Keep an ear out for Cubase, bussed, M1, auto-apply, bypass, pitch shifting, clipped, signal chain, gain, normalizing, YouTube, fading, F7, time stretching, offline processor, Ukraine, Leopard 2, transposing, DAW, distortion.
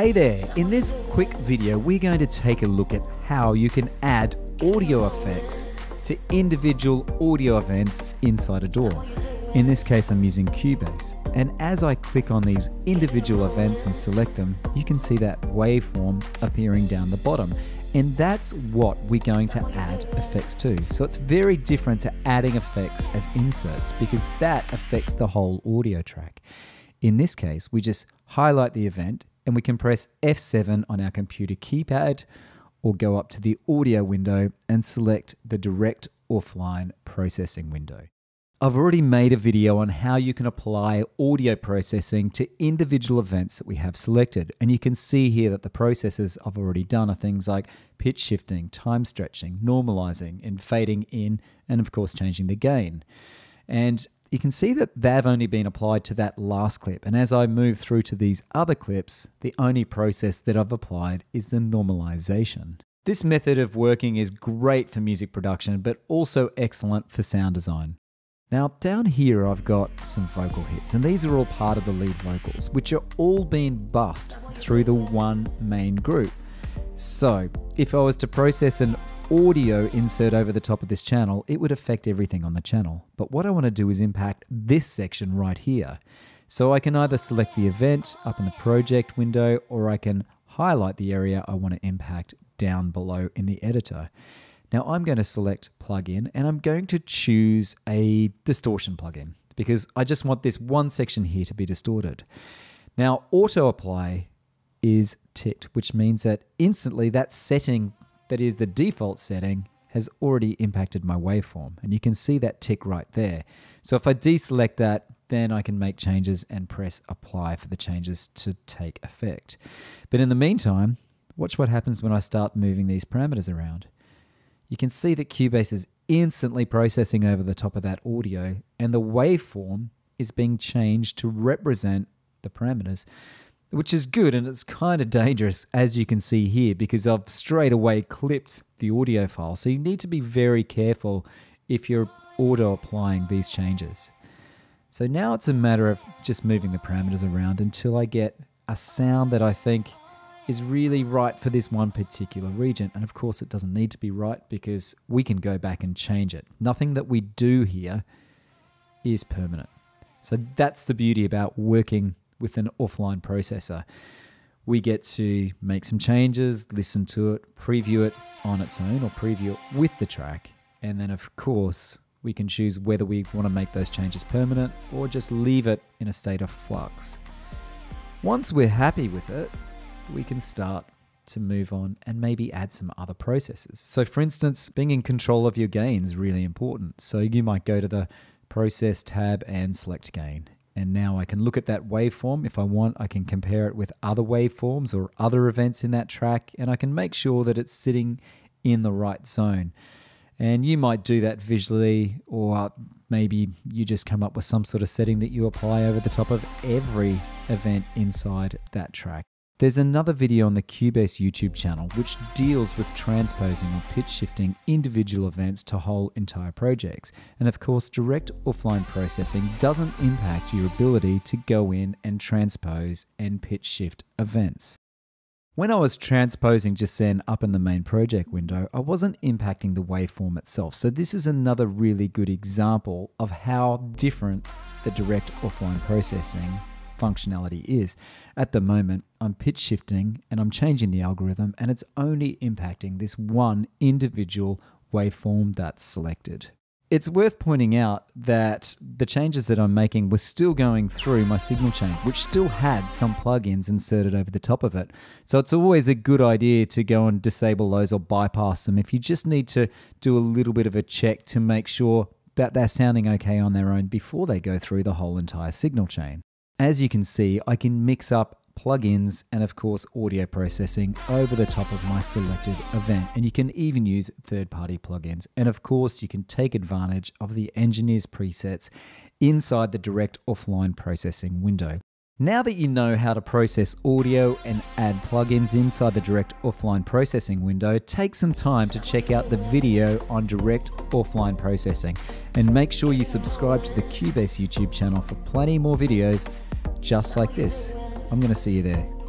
Hey there, in this quick video we're going to take a look at how you can add audio effects to individual audio events inside a DAW. In this case I'm using Cubase, and as I click on these individual events and select them, you can see that waveform appearing down the bottom, and that's what we're going to add effects to. So it's very different to adding effects as inserts because that affects the whole audio track. In this case we just highlight the event and we can press F7 on our computer keypad or go up to the audio window and select the direct offline processing window. I've already made a video on how you can apply audio processing to individual events that we have selected, and you can see here that the processes I've already done are things like pitch shifting, time stretching, normalizing, and fading in, and of course changing the gain. And you can see that they've only been applied to that last clip, and as I move through to these other clips, the only process that I've applied is the normalization. This method of working is great for music production, but also excellent for sound design. Now down here I've got some vocal hits, and these are all part of the lead vocals, which are all being bussed through the one main group. So if I was to process an audio insert over the top of this channel, it would affect everything on the channel. But what I want to do is impact this section right here. So I can either select the event up in the project window, or I can highlight the area I want to impact down below in the editor. Now I'm going to select plugin, and I'm going to choose a distortion plugin because I just want this one section here to be distorted. Now auto-apply is ticked, which means that instantly that setting that is the default setting has already impacted my waveform, and you can see that tick right there. So if I deselect that, then I can make changes and press apply for the changes to take effect. But in the meantime, watch what happens when I start moving these parameters around. You can see that Cubase is instantly processing over the top of that audio, and the waveform is being changed to represent the parameters, which is good, and it's kind of dangerous, as you can see here, because I've straight away clipped the audio file. So you need to be very careful if you're auto-applying these changes. So now it's a matter of just moving the parameters around until I get a sound that I think is really right for this one particular region. And of course it doesn't need to be right because we can go back and change it. Nothing that we do here is permanent. So that's the beauty about working with an offline processor. We get to make some changes, listen to it, preview it on its own or preview it with the track. And then of course, we can choose whether we want to make those changes permanent or just leave it in a state of flux. Once we're happy with it, we can start to move on and maybe add some other processes. So for instance, being in control of your gain is really important. So you might go to the Process tab and select Gain. And now I can look at that waveform. If I want, I can compare it with other waveforms or other events in that track, and I can make sure that it's sitting in the right zone. And you might do that visually, or maybe you just come up with some sort of setting that you apply over the top of every event inside that track. There's another video on the Cubase YouTube channel which deals with transposing or pitch shifting individual events to whole entire projects. And of course, direct offline processing doesn't impact your ability to go in and transpose and pitch shift events. When I was transposing just then up in the main project window, I wasn't impacting the waveform itself. So this is another really good example of how different the direct offline processing functionality is. At the moment, I'm pitch shifting and I'm changing the algorithm, and it's only impacting this one individual waveform that's selected. It's worth pointing out that the changes that I'm making were still going through my signal chain, which still had some plugins inserted over the top of it. So it's always a good idea to go and disable those or bypass them if you just need to do a little bit of a check to make sure that they're sounding okay on their own before they go through the whole entire signal chain. As you can see, I can mix up plugins and of course audio processing over the top of my selected event, and you can even use third-party plugins, and of course you can take advantage of the engineer's presets inside the direct offline processing window. Now that you know how to process audio and add plugins inside the direct offline processing window, take some time to check out the video on direct offline processing, and make sure you subscribe to the Cubase YouTube channel for plenty more videos just like this. I'm going to see you there.